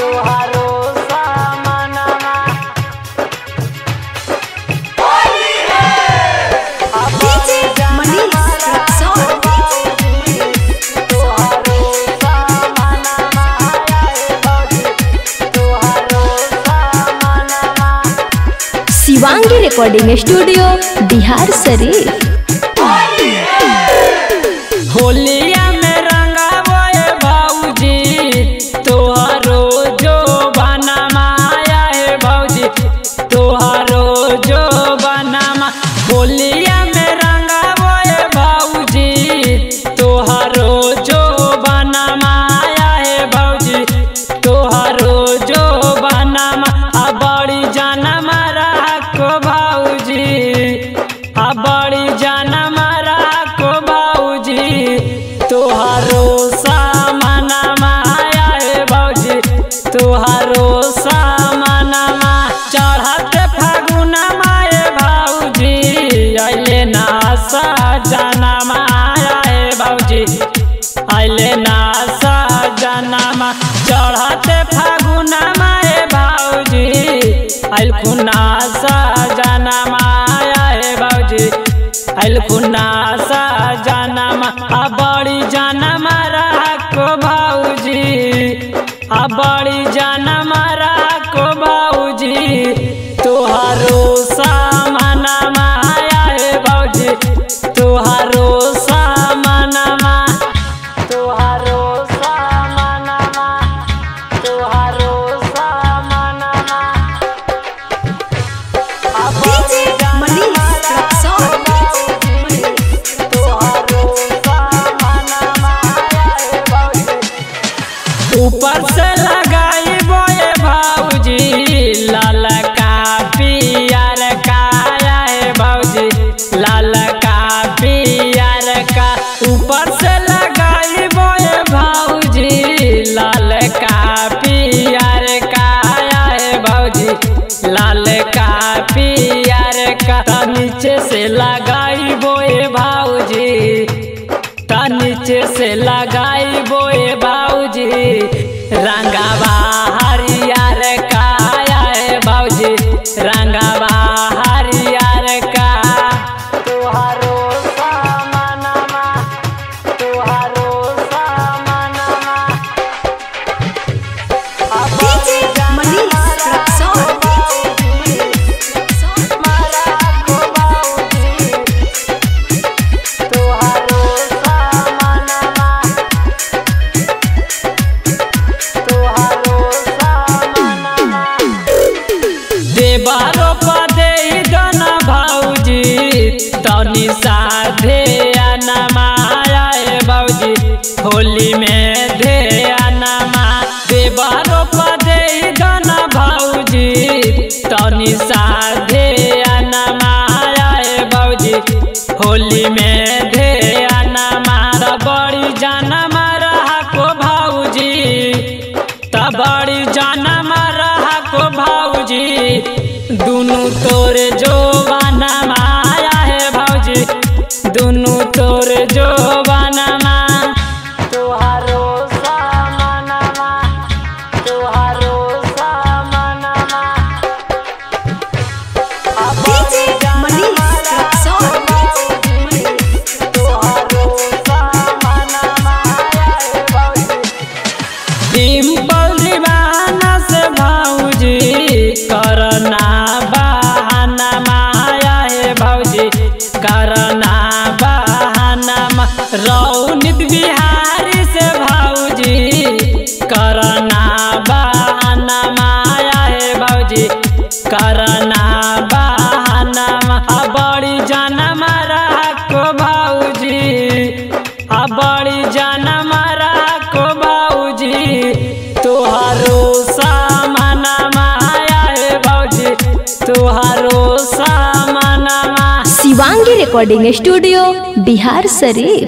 Shivangi recording studio Biharsharif. होलिया में रंगावे भौजी तोहरो जो बना माया है भौजी तोहरो जो बना मा। होलिया में रंगावे भौजी तोहरो जो बना माया है भौजी तोहरो जो बना मा। बड़ी जाना मारा को भौजी बड़ी जाना मारा को भौजी तोहारो सामान माया है भौजी तोहारो सामान मा। चढ़ते फागुन माए भौजी अइले ना सजना माया है भौजी अइले ना सजना मा। चढ़ते फागुन माए भौजी अइल खुना सजना माया है भौजी अइल खुना सजना मा। बड़ी जाना मारा को भौजी बड़ी जाना मारा को भौजी तोहारो सामान माया है भौजी तोहारो सामान मा तोहारो सामान मा तोहारो सामान मा। ऊपर से लगाई बोए भौजी लाल का पियर काया है भौजी लाल का पियर का। ऊपर से लगाई बोए भौजी लाल का पियर काया है भौजी लाल का पियर का। नीचे से लगाई बोए भौजी नीचे से लगाई बोए भौजी रंगावा हरियर काया है भौजी रंगावा हरियर का तोहारो सामान मा तोहारो सामान मा। देवारो पदे दन भौजी तनी साधे आना माया है भौजी होली में धे आना मा। देवारो पदे दन भौजी तनी साधे आना माया है भौजी होली में धे आना मारा। बड़ी जाना मारा को भौजी तबड़ी जाना मारा को भौजी दुनू तोरे जो बना माया है भौजी दुनू तोरे जो बना मा तोहारो सामान मा तोहारो सामान मा। डिम्पल दीवाना से भौजी करना बहाना माया है भौजी करना बहाना मा। रौनित बिहारी से भौजी करना बहाना माया है भौजी करना बहाना मा। बड़ी जाना मारा को भौजी बड़ी जाना मारा को भौजी तोहारो सामान माया है भौजी तोहारो सामान मा। Shivangi recording studio Biharsharif.